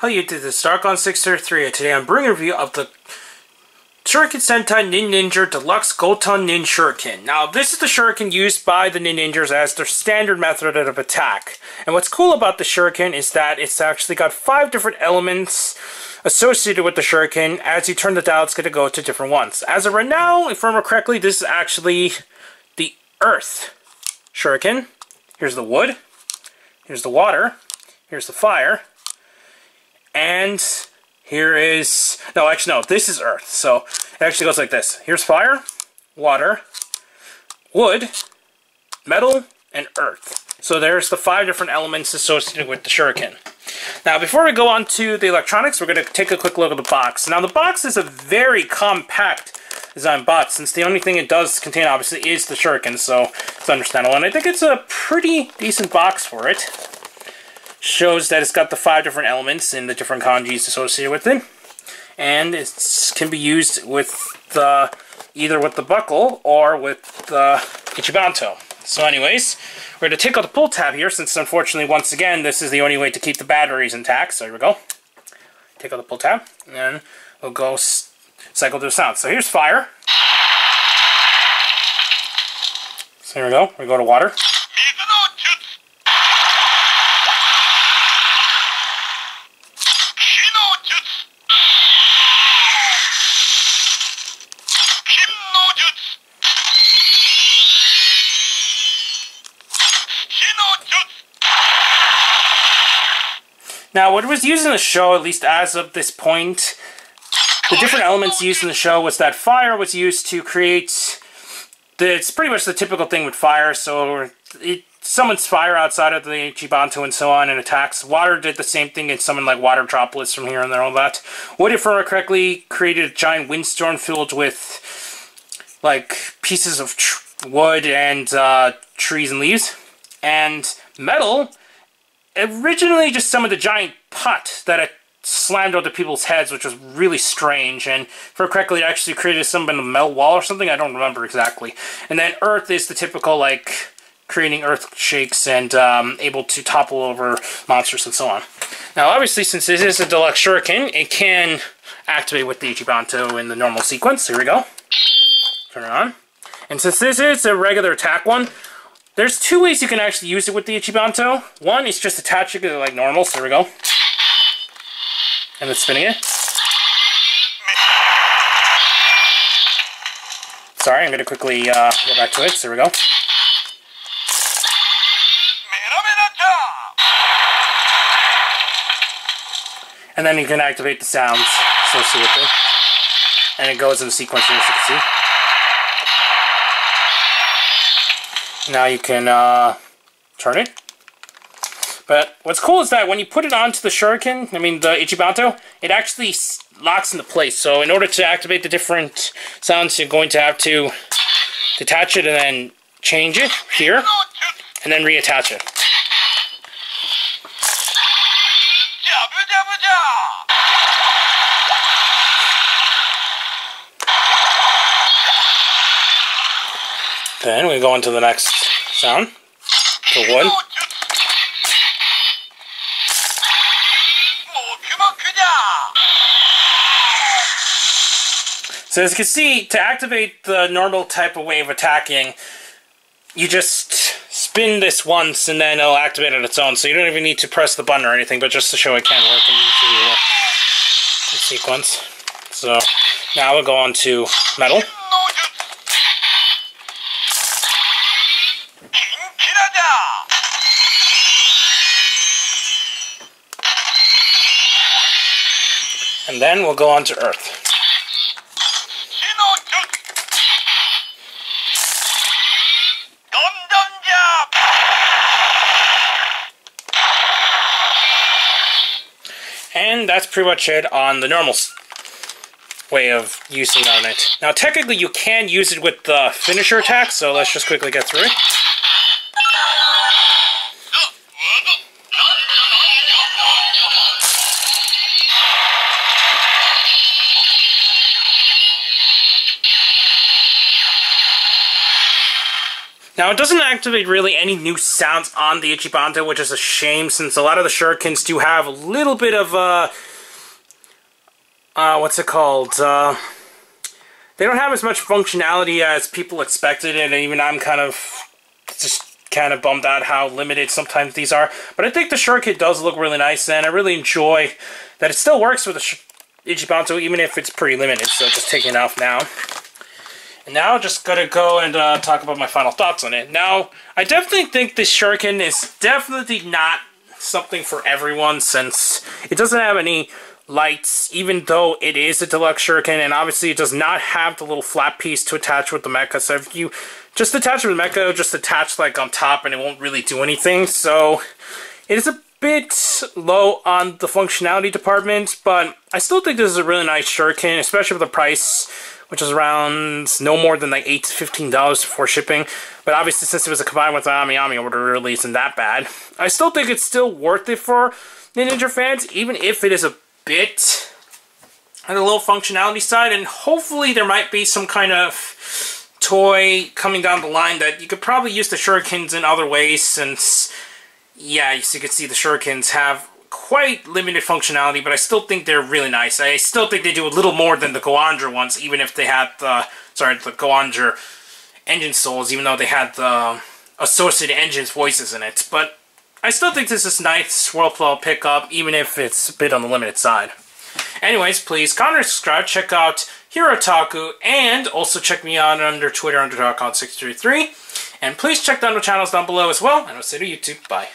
Hello YouTube, this is Darkon633, and today I'm bringing a review of the Shuriken Sentai Nin Ninja Deluxe Goton Nin Shuriken. Now, this is the Shuriken used by the Nin Ninjas as their standard method of attack. And what's cool about the Shuriken is that it's actually got 5 different elements associated with the Shuriken. As you turn the dial, it's going to go to different ones. As of right now, if I remember correctly, this is actually the Earth Shuriken. Here's the wood. Here's the water. Here's the fire. And here is... No, actually, no. This is Earth. So, it actually goes like this. Here's fire, water, wood, metal, and earth. So, there's the 5 different elements associated with the Shuriken. Now, before we go on to the electronics, we're going to take a quick look at the box. Now, the box is a very compact design box, since the only thing it does contain, obviously, is the Shuriken. So, it's understandable. And I think it's a pretty decent box for it. Shows that it's got the 5 different elements and the different kanjis associated with it, and it can be used with the, either with the buckle or with the Ichibantou. So anyways, we're going to take out the pull tab here, since unfortunately once again this is the only way to keep the batteries intact. So here we go. Take out the pull tab, and then we'll go cycle through sound. So here's fire. So here we go. We go to water. Now, what was used in the show, at least as of this point, the different elements used in the show was that fire was used to create... It's pretty much the typical thing with fire, so it summons fire outside of the Ichibantou and so on and attacks. Water did the same thing and summoned like water droplets from here and there and all that. Wood, if I remember correctly, created a giant windstorm filled with like pieces of wood and trees and leaves. And metal... originally just some of the giant pot that it slammed onto people's heads, which was really strange, and if I remember correctly, it actually created some kind of metal wall or something, I don't remember exactly. And then earth is the typical, like, creating earth shakes and able to topple over monsters and so on. Now, obviously, since this is a deluxe shuriken, it can activate with the Ichibantou in the normal sequence. Here we go. Turn it on. And since this is a regular attack one, there's 2 ways you can actually use it with the Ichibantou. One is just attaching it like normal, so here we go. And then spinning it. Sorry, I'm going to quickly go back to it, so here we go. And then you can activate the sounds associated with it. And it goes in the sequence here, as you can see. Now you can turn it. But what's cool is that when you put it onto the Shuriken, I mean the Ichibantou, it actually locks into place. So in order to activate the different sounds, you're going to have to detach it and then change it here, and then reattach it. Then we go into the next sound, the wood. So as you can see, to activate the normal type of way of attacking, you just spin this once and then it'll activate on its own. So you don't even need to press the button or anything, but just to show it can work in the sequence. So now we'll go on to metal. And then we'll go on to earth. And that's pretty much it on the normal way of using on it. Now technically you can use it with the finisher attack, so let's just quickly get through it. Now, it doesn't activate really any new sounds on the Ichibantou, which is a shame, since a lot of the shurikens do have a little bit of, what's it called? They don't have as much functionality as people expected, and even I'm kind of bummed out how limited sometimes these are. But I think the shuriken does look really nice, and I really enjoy that it still works with the Ichibantou, even if it's pretty limited, so just taking it off now. And now I'm just going to go and talk about my final thoughts on it. Now, I definitely think this shuriken is definitely not something for everyone, since it doesn't have any lights, even though it is a deluxe shuriken, and obviously it does not have the little flap piece to attach with the mecha, so if you just attach it with the mecha, it'll just attach like on top and it won't really do anything, so it is a bit low on the functionality department, but I still think this is a really nice shuriken, especially for the price, which is around no more than like $8 to $15 before shipping. But obviously, since it was combined with the Amiami order, it really isn't that bad. I still think it's still worth it for Ninja fans, even if it is a bit on the low functionality side. And hopefully there might be some kind of toy coming down the line that you could probably use the shurikens in other ways, since, yeah, as you can see, the shurikens have quite limited functionality, but I still think they're really nice. I still think they do a little more than the Goandra ones, even if they had the, the Goandra engine souls, even though they had the associated engines voices in it. But I still think this is nice worldflow pickup, even if it's a bit on the limited side. Anyways, please comment, subscribe, check out Herotaku, and also check me out under Twitter under Darkon633. And please check the other channels down below as well, and I'll see you on YouTube. Bye.